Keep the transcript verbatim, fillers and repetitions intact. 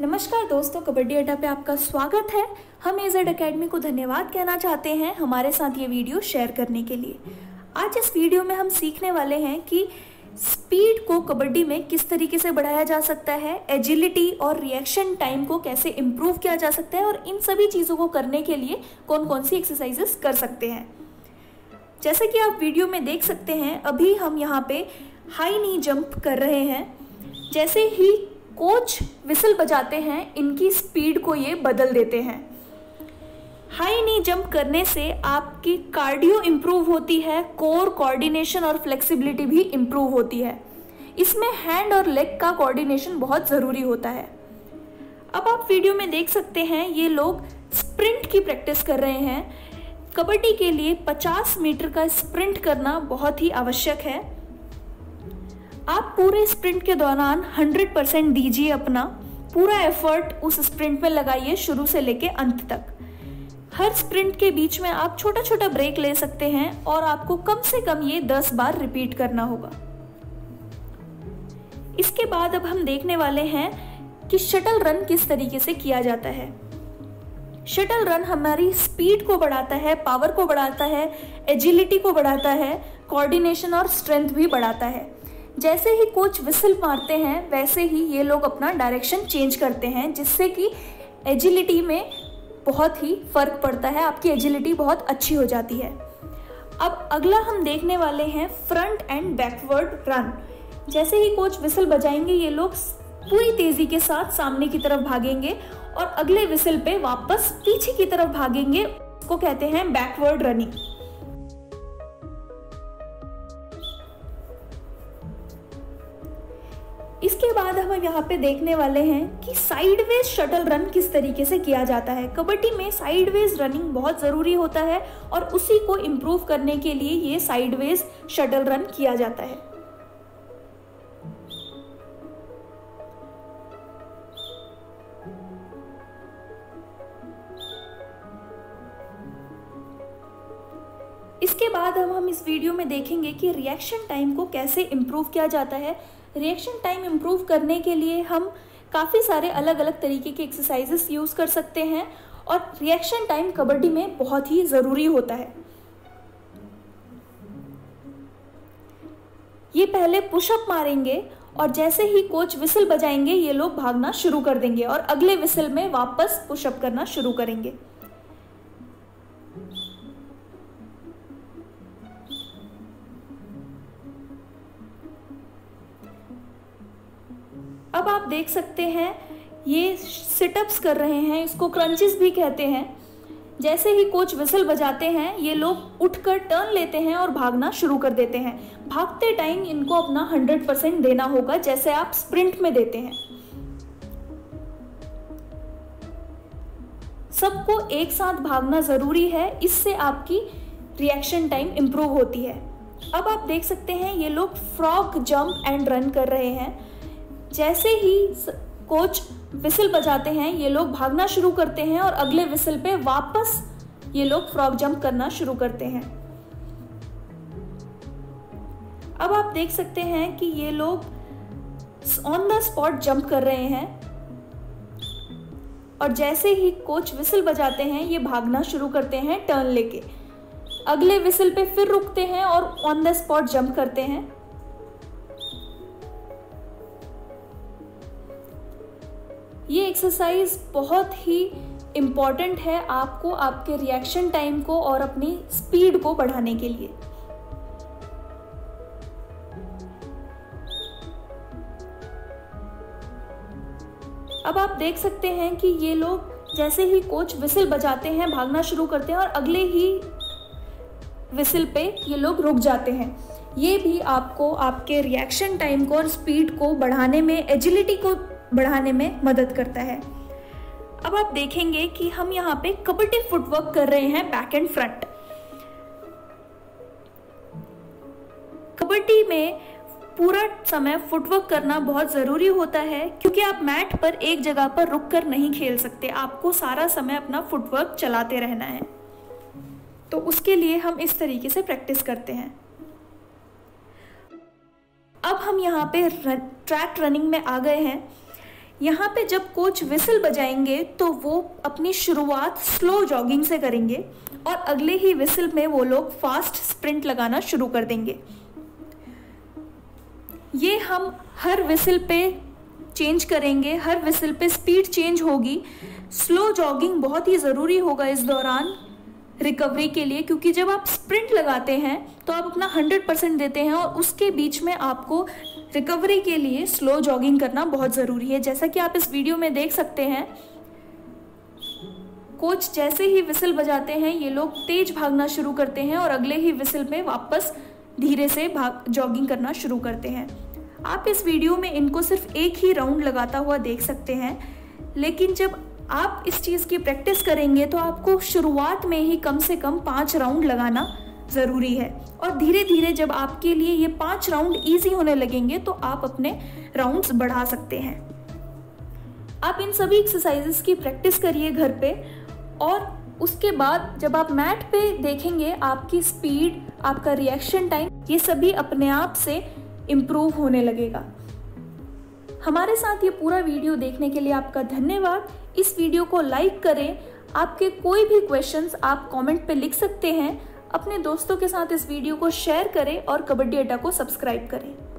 नमस्कार दोस्तों, कबड्डी अड्डा पे आपका स्वागत है। हम एज एकेडमी को धन्यवाद कहना चाहते हैं हमारे साथ ये वीडियो शेयर करने के लिए। आज इस वीडियो में हम सीखने वाले हैं कि स्पीड को कबड्डी में किस तरीके से बढ़ाया जा सकता है, एजिलिटी और रिएक्शन टाइम को कैसे इम्प्रूव किया जा सकता है और इन सभी चीज़ों को करने के लिए कौन कौन सी एक्सरसाइजेस कर सकते हैं। जैसे कि आप वीडियो में देख सकते हैं, अभी हम यहाँ पे हाई नी जंप कर रहे हैं। जैसे ही कोच विसल बजाते हैं, इनकी स्पीड को ये बदल देते हैं। हाई नी जंप करने से आपकी कार्डियो इम्प्रूव होती है, कोर कोऑर्डिनेशन और फ्लेक्सिबिलिटी भी इम्प्रूव होती है। इसमें हैंड और लेग का कोऑर्डिनेशन बहुत ज़रूरी होता है। अब आप वीडियो में देख सकते हैं ये लोग स्प्रिंट की प्रैक्टिस कर रहे हैं। कबड्डी के लिए पचास मीटर का स्प्रिंट करना बहुत ही आवश्यक है। आप पूरे स्प्रिंट के दौरान सौ परसेंट दीजिए, अपना पूरा एफर्ट उस स्प्रिंट में लगाइए, शुरू से लेके अंत तक। हर स्प्रिंट के बीच में आप छोटा छोटा ब्रेक ले सकते हैं और आपको कम से कम ये दस बार रिपीट करना होगा। इसके बाद अब हम देखने वाले हैं कि शटल रन किस तरीके से किया जाता है। शटल रन हमारी स्पीड को बढ़ाता है, पावर को बढ़ाता है, एजिलिटी को बढ़ाता है, कोऑर्डिनेशन और स्ट्रेंथ भी बढ़ाता है। जैसे ही कोच विसल मारते हैं, वैसे ही ये लोग अपना डायरेक्शन चेंज करते हैं, जिससे कि एजिलिटी में बहुत ही फर्क पड़ता है। आपकी एजिलिटी बहुत अच्छी हो जाती है। अब अगला हम देखने वाले हैं फ्रंट एंड बैकवर्ड रन। जैसे ही कोच विसल बजाएंगे, ये लोग पूरी तेज़ी के साथ सामने की तरफ भागेंगे और अगले विसल पे वापस पीछे की तरफ भागेंगे, उसको कहते हैं बैकवर्ड रनिंग। इसके बाद हम यहाँ पे देखने वाले हैं कि साइडवेज शटल रन किस तरीके से किया जाता है। कबड्डी में साइडवेज रनिंग बहुत ज़रूरी होता है और उसी को इम्प्रूव करने के लिए ये साइडवेज शटल रन किया जाता है। इसके बाद हम हम इस वीडियो में देखेंगे कि रिएक्शन टाइम को कैसे इम्प्रूव किया जाता है। रिएक्शन टाइम इम्प्रूव करने के लिए हम काफ़ी सारे अलग अलग तरीके के एक्सरसाइजेस यूज़ कर सकते हैं और रिएक्शन टाइम कबड्डी में बहुत ही ज़रूरी होता है। ये पहले पुशअप मारेंगे और जैसे ही कोच विसल बजाएंगे, ये लोग भागना शुरू कर देंगे और अगले विसल में वापस पुशअप करना शुरू करेंगे। अब आप देख सकते हैं ये सिटअप्स कर रहे हैं, इसको क्रंचेस भी कहते हैं। जैसे ही कोच विसल बजाते हैं, ये लोग उठकर टर्न लेते हैं और भागना शुरू कर देते हैं। भागते टाइम इनको अपना सौ परसेंट देना होगा, जैसे आप स्प्रिंट में देते हैं। सबको एक साथ भागना ज़रूरी है, इससे आपकी रिएक्शन टाइम इम्प्रूव होती है। अब आप देख सकते हैं ये लोग फ्रॉग जंप एंड रन कर रहे हैं। जैसे ही कोच विसल बजाते हैं, ये लोग भागना शुरू करते हैं और अगले विसल पे वापस ये लोग फ्रॉग जंप करना शुरू करते हैं। अब आप देख सकते हैं कि ये लोग ऑन द स्पॉट जंप कर रहे हैं और जैसे ही कोच विसल बजाते हैं, ये भागना शुरू करते हैं टर्न लेके। अगले विसल पे फिर रुकते हैं और ऑन द स्पॉट जंप करते हैं। ये एक्सरसाइज बहुत ही इम्पॉर्टेंट है आपको, आपके रिएक्शन टाइम को और अपनी स्पीड को बढ़ाने के लिए। अब आप देख सकते हैं कि ये लोग जैसे ही कोच विसल बजाते हैं, भागना शुरू करते हैं और अगले ही विसल पे ये लोग रुक जाते हैं। ये भी आपको आपके रिएक्शन टाइम को और स्पीड को बढ़ाने में, एजिलिटी को बढ़ाने में मदद करता है। अब आप देखेंगे कि हम यहाँ पे कबड्डी फुटवर्क कर रहे हैं, बैक एंड फ्रंट। कबड्डी में पूरा समय फुटवर्क करना बहुत ज़रूरी होता है, क्योंकि आप मैट पर एक जगह पर रुककर नहीं खेल सकते। आपको सारा समय अपना फुटवर्क चलाते रहना है, तो उसके लिए हम इस तरीके से प्रैक्टिस करते हैं। अब हम यहाँ पे रन, ट्रैक रनिंग में आ गए हैं। यहाँ पे जब कोच विसल बजाएंगे तो वो अपनी शुरुआत स्लो जॉगिंग से करेंगे और अगले ही विसल में वो लोग फास्ट स्प्रिंट लगाना शुरू कर देंगे। ये हम हर विसल पे चेंज करेंगे, हर विसल पे स्पीड चेंज होगी। स्लो जॉगिंग बहुत ही ज़रूरी होगा इस दौरान रिकवरी के लिए, क्योंकि जब आप स्प्रिंट लगाते हैं तो आप अपना हंड्रेड परसेंट देते हैं और उसके बीच में आपको रिकवरी के लिए स्लो जॉगिंग करना बहुत ज़रूरी है। जैसा कि आप इस वीडियो में देख सकते हैं, कोच जैसे ही विसल बजाते हैं ये लोग तेज भागना शुरू करते हैं और अगले ही विसल में वापस धीरे से भाग जॉगिंग करना शुरू करते हैं। आप इस वीडियो में इनको सिर्फ एक ही राउंड लगाता हुआ देख सकते हैं, लेकिन जब आप इस चीज़ की प्रैक्टिस करेंगे तो आपको शुरुआत में ही कम से कम पाँच राउंड लगाना ज़रूरी है और धीरे धीरे जब आपके लिए ये पाँच राउंड ईजी होने लगेंगे तो आप अपने राउंड्स बढ़ा सकते हैं। आप इन सभी एक्सरसाइजेस की प्रैक्टिस करिए घर पे, और उसके बाद जब आप मैट पे देखेंगे आपकी स्पीड, आपका रिएक्शन टाइम, ये सभी अपने आप से इम्प्रूव होने लगेगा। हमारे साथ ये पूरा वीडियो देखने के लिए आपका धन्यवाद। इस वीडियो को लाइक करें। आपके कोई भी क्वेश्चंस आप कमेंट पे लिख सकते हैं। अपने दोस्तों के साथ इस वीडियो को शेयर करें और कबड्डी अड्डा को सब्सक्राइब करें।